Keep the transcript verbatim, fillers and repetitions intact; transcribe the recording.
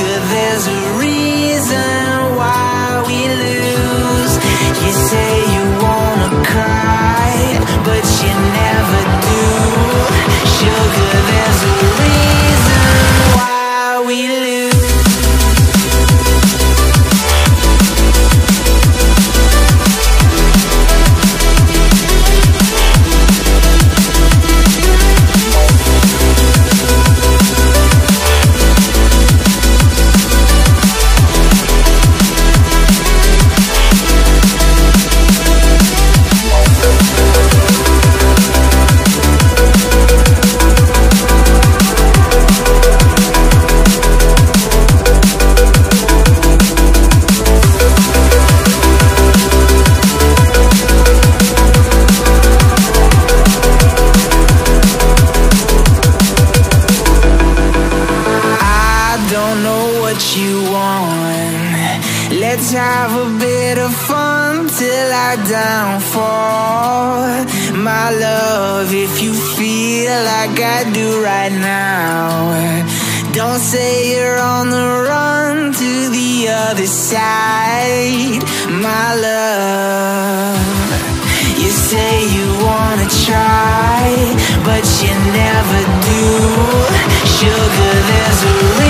good, there's a reason why we lose. You say you wanna cry, but you never do. Sugar, there's a reason why we lose. Let's have a bit of fun till I downfall. My love, if you feel like I do right now, don't say you're on the run to the other side. My love, you say you wanna try, but you never do. Sugar, there's a